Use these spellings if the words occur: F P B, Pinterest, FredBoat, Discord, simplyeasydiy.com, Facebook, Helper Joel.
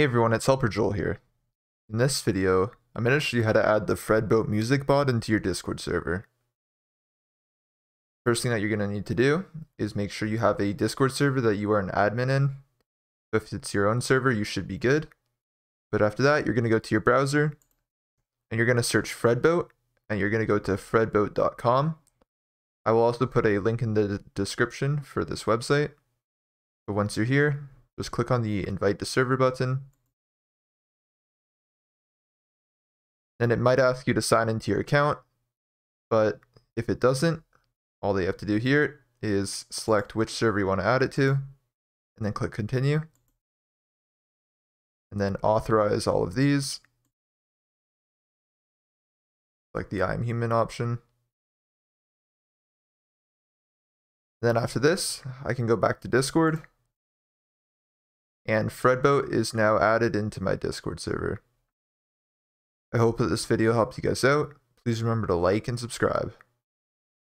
Hey everyone, it's Helper Joel here. In this video, I'm going to show you how to add the FredBoat music bot into your Discord server. First thing that you're going to need to do is make sure you have a Discord server that you are an admin in. If it's your own server, you should be good. But after that, you're going to go to your browser and you're going to search FredBoat and you're going to go to fredboat.com. I will also put a link in the description for this website. But once you're here, just click on the invite to server button. And it might ask you to sign into your account, but if it doesn't, all they have to do here is select which server you want to add it to, and then click continue. And then authorize all of these. Like the I'm human option. Then after this, I can go back to Discord. And FredBoat is now added into my Discord server. I hope that this video helped you guys out. Please remember to like and subscribe.